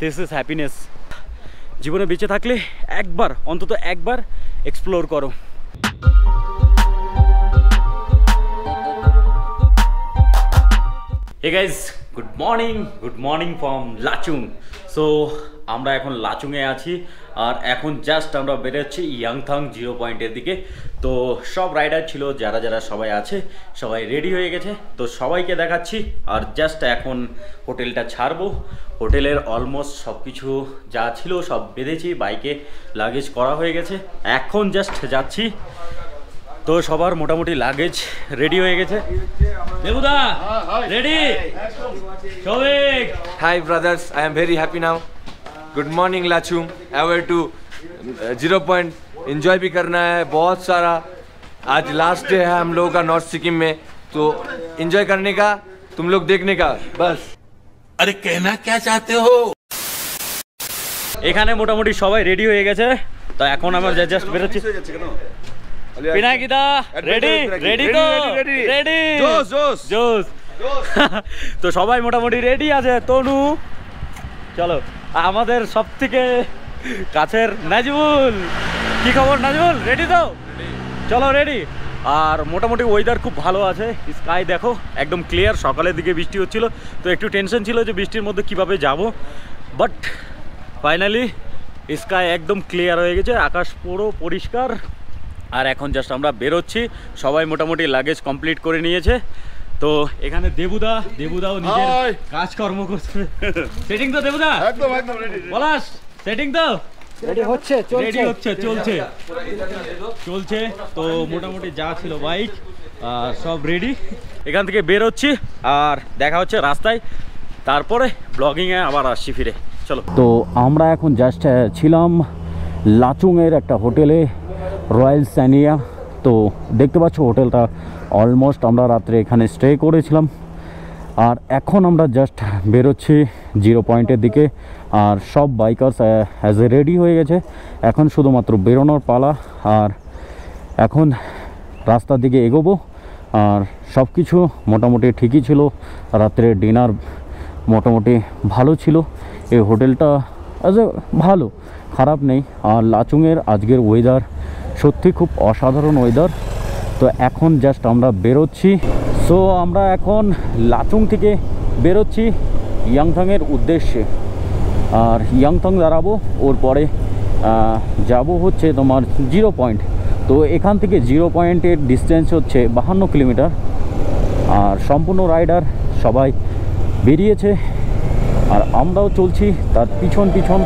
This is happiness. जीवने बेचे थाकले एकबार अंतत एकबार एक्सप्लोर करो। Hey guys good morning from Lachung. So আমরা এখন লাচুংয়ে আছি আর এখন জাস্ট আমরা বের হচ্ছি ইয়াংথাং জিরো পয়েন্টের দিকে। তো সব রাইডার ছিল যারা যারা সবাই আছে সবাই রেডি হয়ে গেছে, তো সবাইকে দেখাচ্ছি। আর জাস্ট এখন হোটেলটা ছাড়বো। হোটেলের অলমোস্ট সব কিছু যা ছিল সব বেঁধেছি, বাইকে লাগেজ করা হয়ে গেছে, এখন জাস্ট যাচ্ছি। তো সবার মোটামুটি লাগেজ রেডি হয়ে গেছে। দেবুদা ready? Souvik hi brothers, I am very happy now. Good morning Lachung, away to zero point. Enjoy भी करना है बहुत सारा। आज लास्ट डे है हम लोगों का नॉर्थ सिक्किम में, तो इन्जॉय करने का, तुम लोग देखने का बस। अरे कहना क्या चाहते हो? এখানে মোটামুটি সবাই রেডি হয়ে গেছে, তো এখন আমরা জাস্ট বের হচ্ছি। পিনাকি দা রেডি? রেডি তো রেডি, জোস জোস জোস। তো সবাই মোটামুটি রেডি আছে। তনু চলো। আমাদের সবথেকে কাছের নাজমুল, কি খবর নাজমুল? রেডি তো? চলো রেডি। আর মোটামুটি ওয়েদার খুব ভালো আছে, স্কাই দেখো একদম ক্লিয়ার। সকালের দিকে বৃষ্টি হচ্ছিল, তো একটু টেনশন ছিল যে বৃষ্টির মধ্যে কিভাবে যাব, বাট ফাইনালি স্কাই একদম ক্লিয়ার হয়ে গেছে, আকাশ পুরো পরিষ্কার। আর এখন জাস্ট আমরা বেরোচ্ছি, সবাই মোটামুটি লাগেজ কমপ্লিট করে নিয়েছে। তো এখানে দেবুদা, দেবুদাও নিজের কাজকর্ম করছে। সেটিং তো দেবুদা? একদম একদম রেডি। বলাস সেটিং তো রেডি হচ্ছে? চলছে, রেডি হচ্ছে, চলছে চলছে। তো মোটামুটি যা ছিল বাইক সব রেডি। এখান থেকে বের হচ্ছি আর দেখা হচ্ছে রাস্তায়, তারপরে ব্লগিংয়ে আবার আসছি ফিরে। চলো। তো আমরা এখন জাস্ট ছিলাম লাচুংয়ের একটা হোটেলে, রয়্যাল স্যানিয়া। তো দেখতে পাচ্ছ হোটেলটা অলমোস্ট আমরা রাত্রে এখানে স্টে করেছিলাম। আর এখন আমরা জাস্ট বেরোচ্ছি জিরো পয়েন্টের দিকে। আর সব বাইকার্স অ্যাজ এ রেডি হয়ে গেছে, এখন শুধুমাত্র বেরোনোর পালা। আর এখন রাস্তার দিকে এগোবো। আর সব কিছু মোটামুটি ঠিকই ছিল, রাত্রে ডিনার মোটামুটি ভালো ছিল। এই হোটেলটা অ্যাজ এ ভালো, খারাপ নেই। আর লাচুংয়ের আজকের ওয়েদার সত্যি খুব অসাধারণ ওয়েদার। তো এখন জাস্ট আমরা বেরোচ্ছি। সো আমরা এখন লাচুং থেকে বেরোচ্ছি ইয়াংথাংয়ের উদ্দেশ্যে। আর ইয়াংথাং দাঁড়াবো, ওর পরে যাব হচ্ছে তোমার জিরো পয়েন্ট। তো এখান থেকে জিরো পয়েন্টের ডিস্টেন্স হচ্ছে 52 কিলোমিটার। আর সম্পূর্ণ রাইডার সবাই বেরিয়েছে, আর আমরাও চলছি তার পিছন পিছন।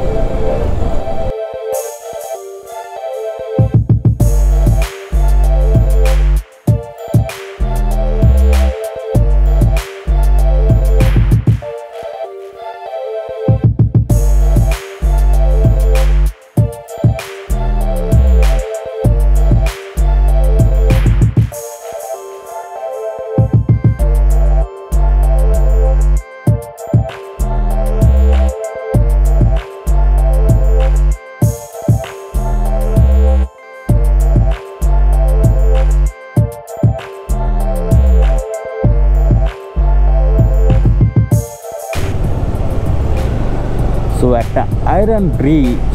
তো একটা আয়রন ব্রিজ,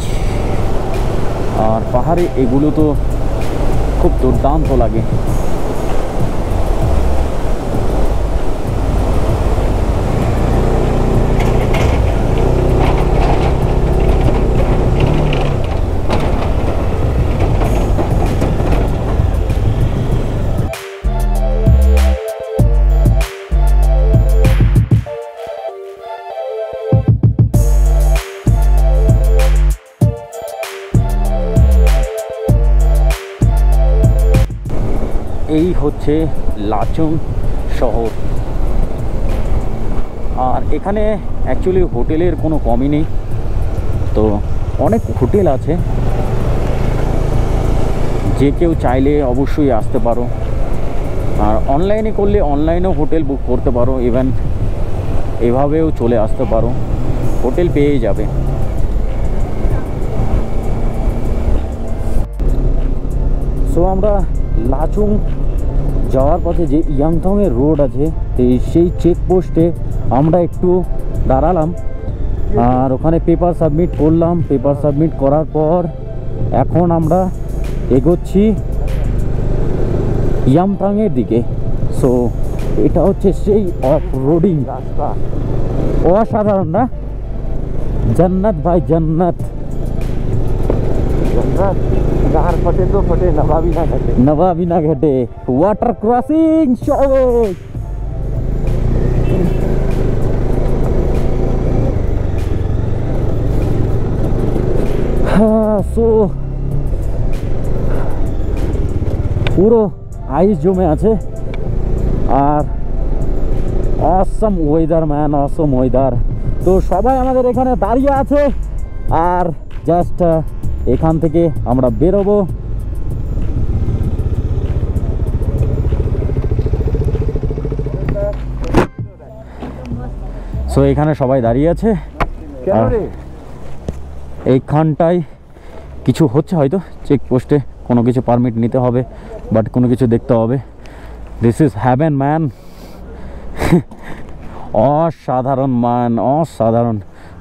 আর পাহাড়ে এগুলো তো খুব দুর্দান্ত লাগে। এই হচ্ছে লাচুং শহর। আর এখানে অ্যাকচুয়ালি হোটেলের কোনো কমই নেই, তো অনেক হোটেল আছে, যে কেউ চাইলে অবশ্যই আসতে পারো। আর অনলাইনে করলে অনলাইনেও হোটেল বুক করতে পারো, ইভেন এভাবেও চলে আসতে পারো, হোটেল পেয়ে যাবে। সো আমরা লাচুং যাওয়ার পথে যে ইয়াংথাংয়ের রোড আছে সেই চেকপোস্টে আমরা একটু দাঁড়ালাম। और ওখানে পেপার সাবমিট করলাম। পেপার সাবমিট করার পর এখন আমরা এগোচ্ছি ইয়ামথাংয়ের দিকে। সো এটা হচ্ছে সেই অফ রোডিং রাস্তা, অসাধারণ না? জান্নাত ভাই জান্নাত, फटे तो फटे नवाबी ना घटे, नवाबी ना घटे। वाटर क्रॉसिंग हाँ, सो पूरा आइस जमे आछे और awesome weather man, awesome weather. तो सबाई आमादेर एखाने दाड़िये आछे और जस्ट एखान थेके आमरा बेरोबो। सो एखाने सबाई दाड़िये आछे, एखानटाय किछु होच्छे होयतो, चेक पोस्टे कोनो किछु परमिट निते होबे बाट कोनो किछु देखते होबे। दिस इज हेवन मैन, असाधारण मान, असाधारण।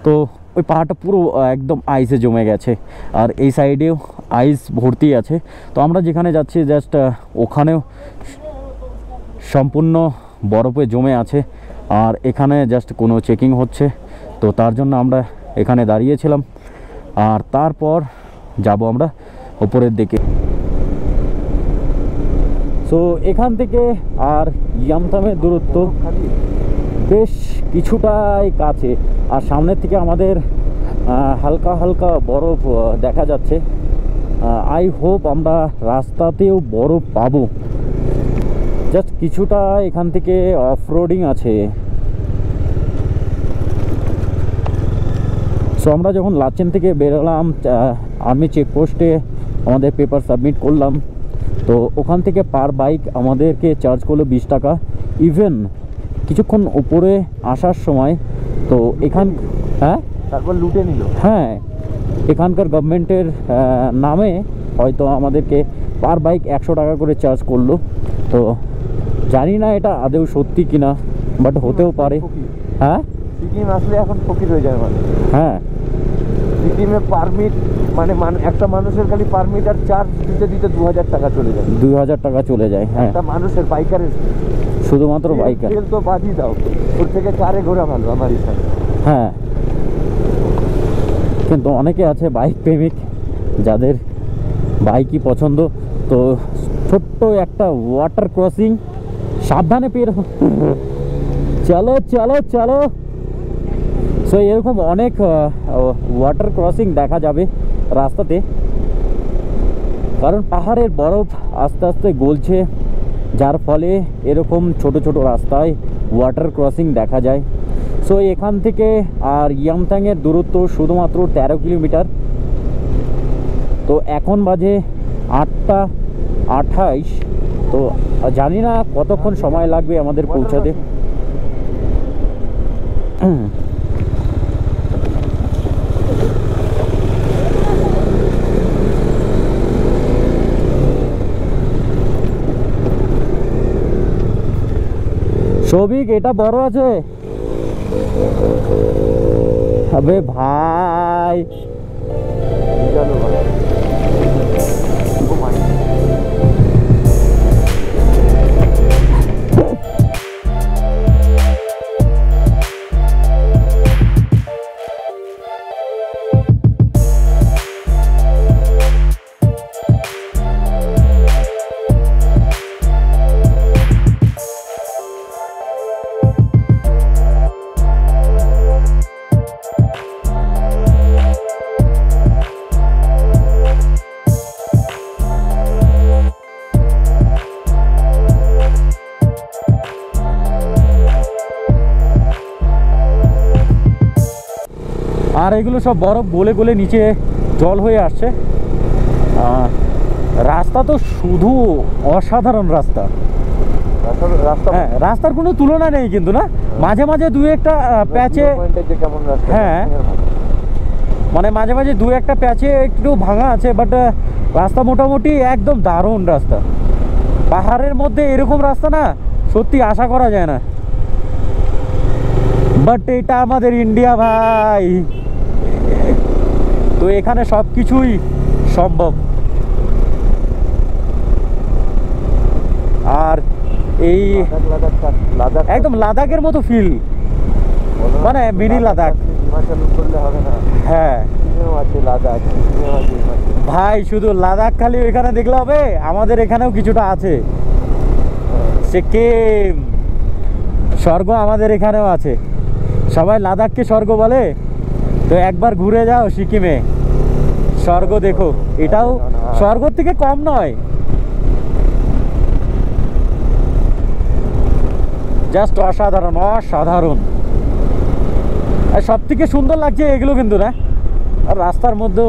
तो ওই পাহাড়টা পুরো একদম আইসে জমে গেছে আর এই সাইডেও আইস ভর্তি আছে। তো আমরা যেখানে যাচ্ছি জাস্ট ওখানেও সম্পূর্ণ বরফে জমে আছে আর এখানে জাস্ট কোনো চেকিং হচ্ছে, তো তার জন্য আমরা এখানে দাঁড়িয়েছিলাম। আর তারপর যাব আমরা উপরের দিকে। সো এখান থেকে আর ইয়ামথাংয়ের দূরত্ব বেশ কিছুটাই কাছে আর সামনে থেকে আমাদের হালকা হালকা বরফ দেখা যাচ্ছে। আই হোপ আমরা রাস্তাতেও বরফ পাবো। জাস্ট কিছুটা এখান থেকে অফরোডিং আছে। সো আমরা যখন লাচেন থেকে বেরোলাম আমি চেকপোস্টে আমাদের পেপার সাবমিট করলাম। তো ওখান থেকে পার বাইক আমাদেরকে চার্জ করলো 20 টাকা। ইভেন কিছুক্ষণ উপরে আসার সময় তো এখান হ্যাঁ তারপর লুটে নিল। হ্যাঁ, এখানকার গভর্নমেন্টের নামে হয়তো আমাদেরকে পার বাইক 100 টাকা করে চার্জ করলো। তো জানি না এটা আদেও সত্যি কিনা, বাট হতেও পারে। হ্যাঁ, সিকিম আসলে এখন ফকির হয়ে যায় মানে। হ্যাঁ, সিকিমে পারমিট মানে একটা মানুষের খালি পারমিট আর চার্জ দিতে দিতে 2000 টাকা চলে যায়। 2000 টাকা চলে যায়। হ্যাঁ, একটা মানুষের বাইকারের শুধুমাত্র বাইকার। তেল তো বাদই দাও, ওর থেকে কারে ঘোরা ভালো আমার হিসাবে। হ্যাঁ, কিন্তু অনেকে আছে বাইক প্রেমিক যাদের বাইকই পছন্দ। তো ছোট্ট একটা ওয়াটার ক্রসিং, সাবধানে পের চলো চলো চলো। সো এরকম অনেক ওয়াটার ক্রসিং দেখা যাবে রাস্তাতে, কারণ পাহাড়ের বরফ আস্তে আস্তে গলছে যার ফলে এরকম ছোট ছোট রাস্তায় ওয়াটার ক্রসিং দেখা যায়। সো এখান থেকে আর ইয়ামথাংয়ের দূরত্ব শুধুমাত্র 13 কিলোমিটার। তো এখন বাজে 8:28। তো জানি না কতক্ষণ সময় লাগবে আমাদের পৌঁছাতে। সবিক এটা বড় আছে। আবে ভাই আর এগুলো সব বরফ গলে গলে নিচে জল হয়ে আসছে। রাস্তা তো শুধু অসাধারণ রাস্তা, হ্যাঁ, রাস্তার কোনো তুলনা নেই কিন্তু, না? মাঝে মাঝে দু একটা প্যাচে, হ্যাঁ মানে মাঝে মাঝে দু একটা প্যাচে একটু ভাঙা আছে, বাট রাস্তা মোটামুটি একদম দারুণ রাস্তা। পাহাড়ের মধ্যে এরকম রাস্তা না সত্যি আশা করা যায় না। বাট এটা আমাদের ইন্ডিয়া ভাই, তো এখানে সব কিছুই সম্ভব। আর এই একদম লাদাখের মতো ফিল, মানে মিনি লাদাখ। হ্যাঁ ভাই, শুধু লাদাখ খালি এখানে দেখলে হবে, আমাদের এখানেও কিছুটা আছে। সিকিম স্বর্গ আমাদের এখানেও আছে। সবাই লাদাখকে স্বর্গ বলে, তো একবার ঘুরে যাও সিকিমে, স্বর্গ দেখো। এটাও স্বর্গ থেকে কম নয়, জাস্ট অসাধারণ অসাধারণ। আর সব থেকে সুন্দর লাগছে এগুলো কিন্তু, না? আর রাস্তার মধ্যে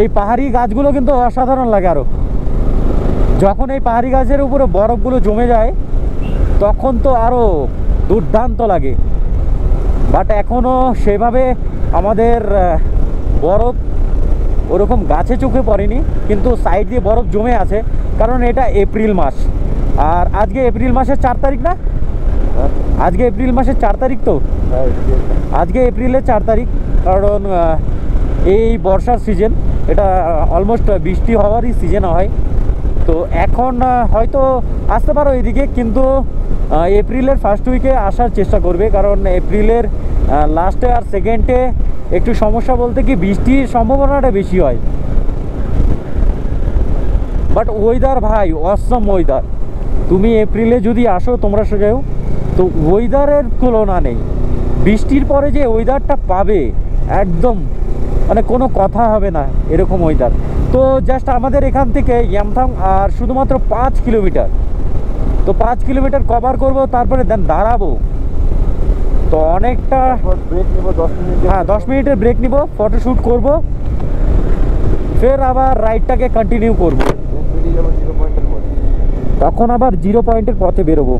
এই পাহাড়ি গাছগুলো কিন্তু অসাধারণ লাগে। আরও যখন এই পাহাড়ি গাছের উপরে বরফগুলো জমে যায় তখন তো আরও দুর্দান্ত লাগে। বাট এখনও সেভাবে আমাদের বরফ ওরকম গাছে চোখে পড়েনি, কিন্তু সাইড দিয়ে বরফ জমে আছে, কারণ এটা এপ্রিল মাস। আর আজকে এপ্রিল মাসের 4 তারিখ, না? আজকে এপ্রিল মাসের 4 তারিখ, তো আজকে এপ্রিলের 4 তারিখ, কারণ এই বর্ষার সিজন, এটা অলমোস্ট বৃষ্টি হওয়ারই সিজন হয়। তো এখন হয়তো আসতে পারো এদিকে, কিন্তু এপ্রিলের ফার্স্ট উইকে আসার চেষ্টা করবে, কারণ এপ্রিলের লাস্টে আর সেকেন্ডে একটু সমস্যা বলতে কি বৃষ্টির সম্ভাবনাটা বেশি হয়। বাট ওয়েদার ভাই অসম ওয়েদার, তুমি এপ্রিলে যদি আসো তোমরা সেটাও, তো ওয়েদারের তুলনা নেই। বৃষ্টির পরে যে ওয়েদারটা পাবে একদম, মানে কোনো কথা হবে না এরকম ওয়েদার। তো জাস্ট আমাদের এখান থেকে ইয়ামথাং আর শুধুমাত্র 5 কিলোমিটার, তো 5 কিলোমিটার কভার করব, তারপরে দেন দাঁড়াবো। তো অনেকটা ব্রেক নিব 10 মিনিট, হ্যাঁ 10 মিনিটের ব্রেক নিব, ফটোশ্যুট করব, ফের আবার রাইডটাকে কন্টিনিউ করব। তখন আবার 0 পয়েন্টের পথে বেরোবো।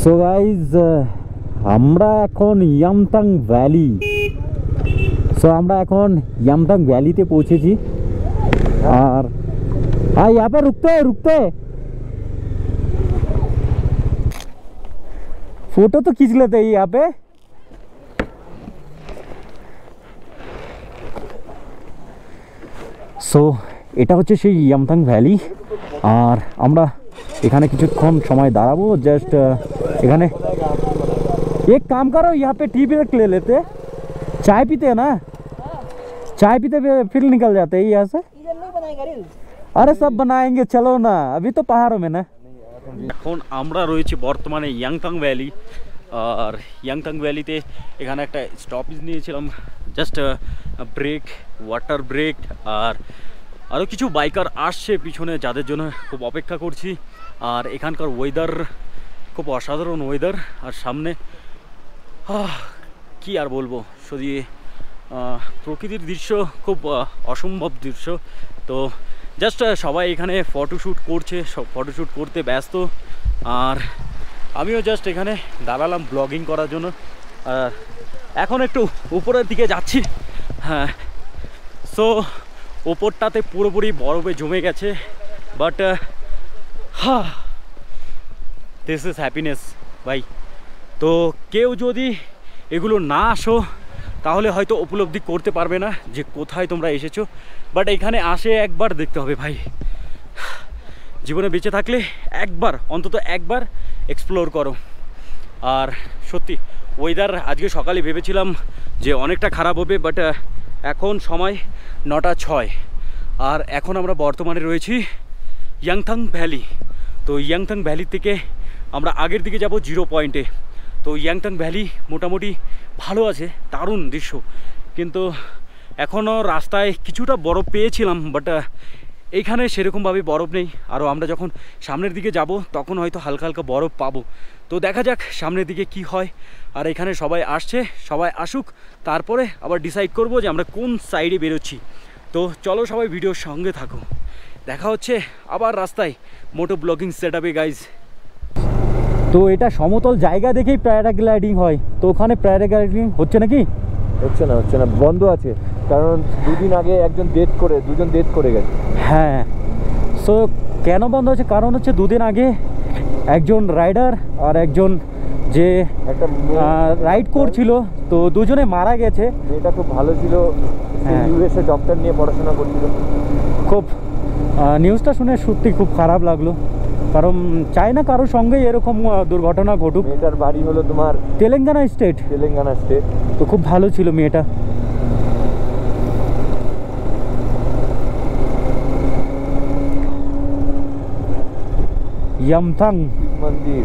সো গাইজ, আমরা এখন ইয়ামথাং ভ্যালি, ভ্যালিতে পৌঁছেছি। আর ইয়াপে রুকতে ফটো তো খিচ লেতে। ইয়াপে সো এটা হচ্ছে সেই ইয়ামথাং ভ্যালি, আর আমরা এখানে কিছুক্ষণ সময় দাঁড়াবো। জাস্ট এখানে এক কাম করো, यहाँ पे टी ब्रेक ले लेते, चाय पीते हैं ना, चाय पीते फिर निकल जाते हैं यहाँ से। अरे सब बनाएंगे, चलो ना, अभी तो पहाड़ों में ना। এখন আমরা রয়েছি বর্তমানে ইয়ামথাং ভ্যালি, আর ইয়ামথাং ভ্যালিতে এখানে একটা স্টপেজ নিয়েছিলাম, জাস্ট ব্রেক, ওয়াটার ব্রেক। আর আরও কিছু বাইকার আসছে পিছনে, যাদের জন্য খুব অপেক্ষা করছি। আর এখানকার ওয়েদার খুব অসাধারণ ওয়েদার। আর সামনে কি আর বলবো, যদি প্রকৃতির দৃশ্য খুব অসম্ভব দৃশ্য। তো জাস্ট সবাই এখানে ফটোশ্যুট করছে, সব ফটোশ্যুট করতে ব্যস্ত। আর আমিও জাস্ট এখানে দাঁড়ালাম ব্লগিং করার জন্য। আর এখন একটু উপরের দিকে যাচ্ছি। হ্যাঁ, সো ওপরটাতে পুরোপুরি বরফে জমে গেছে। বাট হ্যাঁ, দিস ইজ হ্যাপিনেস ভাই। তো কেউ যদি এগুলো না আসো তাহলে হয়তো উপলব্ধি করতে পারবে না যে কোথায় তোমরা এসেছো। বাট এখানে আসে একবার দেখতে হবে ভাই, জীবনে বেঁচে থাকলে একবার, অন্তত একবার এক্সপ্লোর করো। আর সত্যি ওয়েদার আজকে সকালে ভেবেছিলাম যে অনেকটা খারাপ হবে, বাট এখন সময় 9:06, আর এখন আমরা বর্তমানে রয়েছি ইয়ামথাং ভ্যালি। তো ইয়ামথাং ভ্যালি থেকে আমরা আগের দিকে যাব 0 পয়েন্টে। তো ইয়ামথাং ভ্যালি মোটামুটি ভালো আছে, দারুণ দৃশ্য, কিন্তু এখনও রাস্তায় কিছুটা বরফ পেয়েছিলাম, বাট এইখানে সেরকমভাবে বরফ নেই। আরও আমরা যখন সামনের দিকে যাব তখন হয়তো হালকা হালকা বরফ পাবো। তো দেখা যাক সামনের দিকে কি হয়। আর এখানে সবাই আসছে, সবাই আসুক, তারপরে আবার ডিসাইড করব যে আমরা কোন সাইডে বেরোচ্ছি। তো চলো সবাই ভিডিওর সঙ্গে থাকো, দেখা হচ্ছে আবার রাস্তায় মোটো ব্লগিং সেট আপে গাইজ। তো এটা সমতল জায়গা দেখেই প্যারাগ্লাইডিং হয়, তো ওখানে প্যারাগ্লাইডিং হচ্ছে নাকি? হচ্ছে না, বন্ধ আছে। কারণ দুদিন আগে একজন ডেথ করে দুজন ডেথ করে গেছে। হ্যাঁ, সো কেন বন্ধ হচ্ছে কারণ হচ্ছে দুদিন আগে একজন রাইডার আর একজন যে একটা রাইড করছিল তো দুজনে মারা গেছে। এটা খুব ভালো ছিল, ইউএসএ ডক্টর নিয়ে পড়াশোনা করছিল। খুব নিউজটা শুনে সত্যি খুব খারাপ লাগলো, কারণ চাই না কারোর সঙ্গে এরকম দুর্ঘটনা ঘটুক। মেয়েটার বাড়ি হলো তোমার তেলেঙ্গানা স্টেট, তেলেঙ্গানা স্টেট, তো খুব ভালো ছিল মেয়েটা। ইয়ামথাং মন্দির,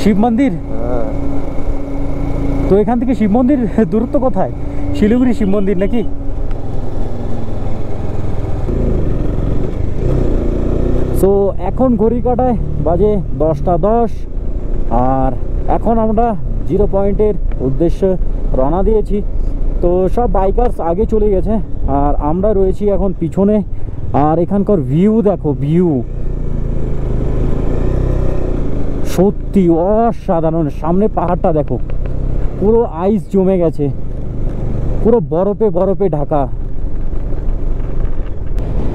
শিব মন্দির, তো এখান থেকে শিব মন্দির দূরত্ব কোথায়? শিলিগুড়ি শিব মন্দির নাকি? তো এখন ঘড়ি কাটায় বাজে 10:10 আর এখন আমরা জিরো পয়েন্টের উদ্দেশ্যে রওনা দিয়েছি। তো সব বাইকার্স আগে চলে গেছে আর আমরা রয়েছি এখন পিছনে। আর এখানকার ভিউ দেখো, ভিউ সত্যি অসাধারণ। সামনে পাহাড়টা দেখো পুরো আইস জমে গেছে, পুরো বরফে বরফে ঢাকা।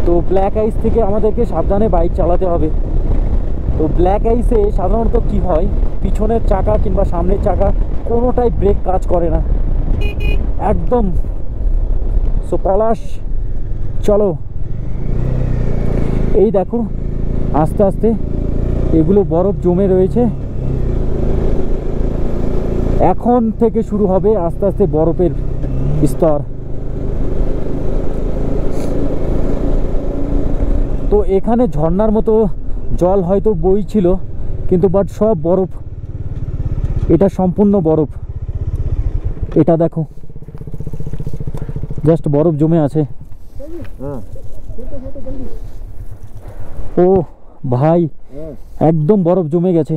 তো ব্ল্যাক আইস থেকে আমাদেরকে সাবধানে বাইক চালাতে হবে। তো ব্ল্যাক আইসে সাধারণত কি হয়, পিছনের চাকা কিংবা সামনের চাকা কোনোটাই ব্রেক কাজ করে না একদম। সো পলাশ চলো, এই দেখো আস্তে আস্তে এগুলো বরফ জমে রয়েছে। এখন থেকে শুরু হবে আস্তে আস্তে বরফের স্তর। তো এখানে ঝর্ণার মতো জল হয়তো বইছিল কিন্তু বাট সব বরফ, এটা সম্পূর্ণ বরফ। এটা দেখো জাস্ট বরফ জমে আছে। ও ভাই একদম বরফ জমে গেছে,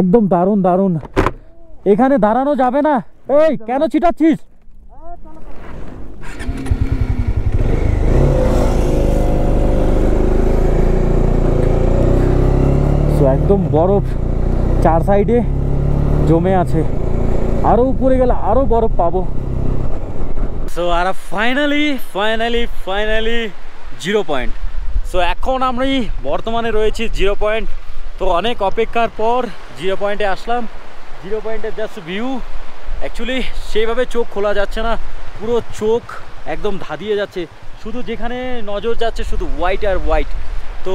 একদম দারুণ দারুণ। এখানে দাঁড়ানো যাবে না, এই কেন ছিটাচ্ছিস? একদম বরফ চার সাইডে জমে আছে, আরও উপরে গেলে আরও বরফ পাবো। সো আর finally finally finally zero point. So এখন আমি বর্তমানে রয়েছি জিরো পয়েন্ট। তো অনেক অপেক্ষার পর জিরো পয়েন্টে আসলাম। জিরো পয়েন্টের জাস্ট ভিউ অ্যাকচুয়ালি সেইভাবে চোখ খোলা যাচ্ছে না, পুরো চোখ একদম ধাঁধিয়ে যাচ্ছে, শুধু যেখানে নজর যাচ্ছে শুধু হোয়াইট আর হোয়াইট। তো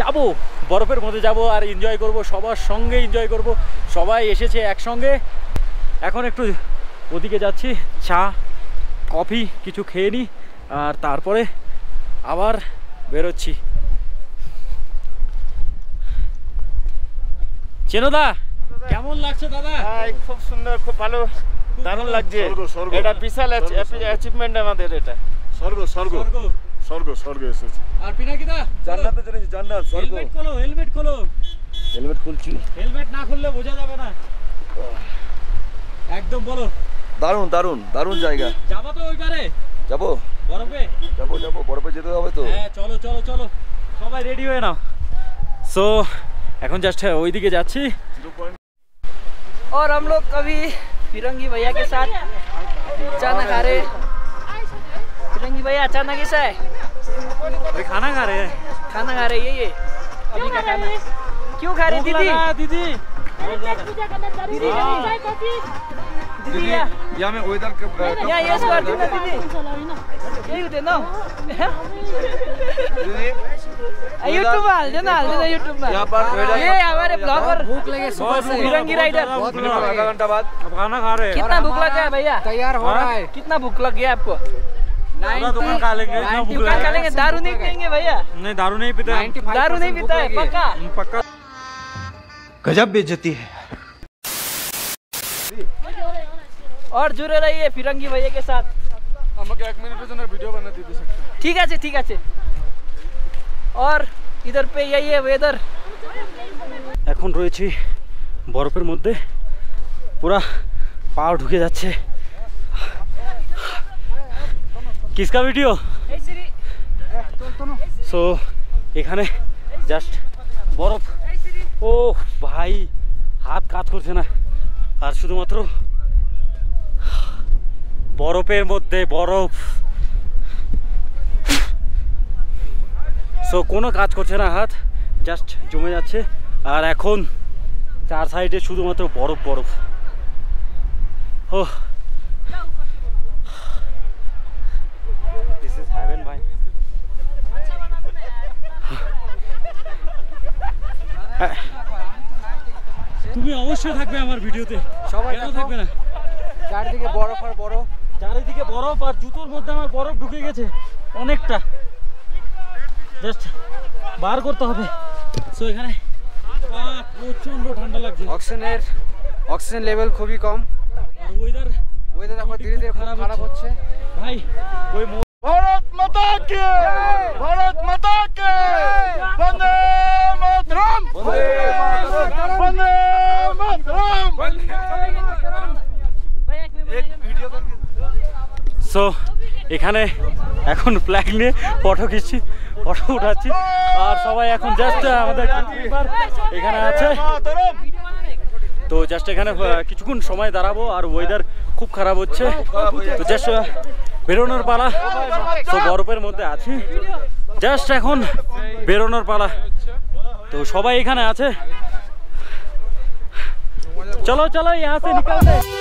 যাবো বরফের মধ্যে যাব আর এনজয় করব, সবার সঙ্গে এনজয় করব, সবাই এসেছে একসঙ্গে। এখন একটু ওদিকে যাচ্ছি, চা কফি কিছু খেয়ে নিই আর তারপরে আবার বেরোচ্ছি। চেনোদা কেমন লাগছে দাদা? খুব সুন্দর, খুব ভালো, দারুণ লাগছে। এটা বিশাল অ্যাচিভমেন্ট আমাদের, এটা স্বর্গ স্বর্গ স্বর্গ স্বর্গে এসেছি। আর পিনাকি দা জান্নাতে চলেছি, জান্নাত স্বর্গ। হেলমেট খোলো, হেলমেট খোলো। হেলমেট খুলছি, হেলমেট না খুললে বোঝা যাবে না একদম। বলো দারুণ দারুণ দারুণ জায়গা। যাবা তো ওই পারে? যাবো বরফে, যাবো যাবো বরফে যেতে হবে তো। হ্যাঁ চলো চলো চলো সবাই রেডি হয়ে নাও। সো এখন জাস্ট ওই দিকে যাচ্ছি। আর हम लोग कभी फिरंगी भैया के साथ जाना खा रहे। फिरंगी भैया अचानक कैसा है? अरे खाना खा रहे हैं, खाना खा रहे हैं। ये अभी का खाना क्यों खा रही दीदी? दीदी दीदी या मैं वेदर कब या ये स्क्वायर दीदी यही होते ना YouTube वाले जो ना जो YouTube वाले ये हमारे ब्लॉगर भूख लगे सुबह से फिरंगी राइडर आधा घंटा बाद अब खाना खा रहे हैं। कितना भूख लगा है भैया? तैयार हो रहा है। कितना भूख लग गया आपको? दुकान खा लेंगे, दुकान खा लेंगे। दारू नहीं पिएंगे भैया? नहीं दारू नहीं पीता, दारू नहीं पीता है पक्का पक्का। गजब बेइज्जती है। और जुड़े रहिए फिरंगी भैया के साथ। हमको 1 मिनट में वीडियो बना दे सकते? ठीक है ठीक है। और इधर पे यही है वेदर। এখন রয়েছি বরফের মধ্যে, পুরা পা ঢুকে যাচ্ছে। किसका वीडियो? सो এখানে জাস্ট বরফ। ও ভাই হাত কাজ করছে না আর শুধুমাত্র बरफेर मध्य बरफ सो कोनो काज करछे ना हाथ जस्ट जमे जाच्छे और एखोन चार साइडे शुधुमात्र बरफ बरफ ओह दिस इज हेवन भाई तुम्हें अवश्य থাকবে আমার ভিডিওতে সবাই কেন থাকবে না চারদিকে বরফ আর বরফ চারিদিকে বরফ আর জুতোর মধ্যে আমার বরফ ঢুকে গেছে অনেকটা जस्ट बार করতে হবে সো এখানে প্রচন্ড ঠান্ডা লাগছে অক্সিজেন লেভেল খুবই কম আর ওয়েদার এখন ধীরে ধীরে খারাপ হচ্ছে ভাই ওই भारत माता के वंदे मातरम वंदे मातरम वंदे मातरम एक वीडियो करके सो এখানে এখন ফ্ল্যাগ নিয়ে ফটো কিছি ফটো উঠাচ্ছি আর সবাই এখন জাস্ট আমাদের টিমার এখানে আছে তো জাস্ট এখানে কিছুক্ষণ সময় দাঁড়াবো আর ওয়েদার খুব খারাপ হচ্ছে তো জাস্ট বেরোনোর পালা তো বরফের মধ্যে আছি জাস্ট এখন বেরোনোর পালা তো সবাই এখানে আছে চলো চলো এখান থেকে নিকলতে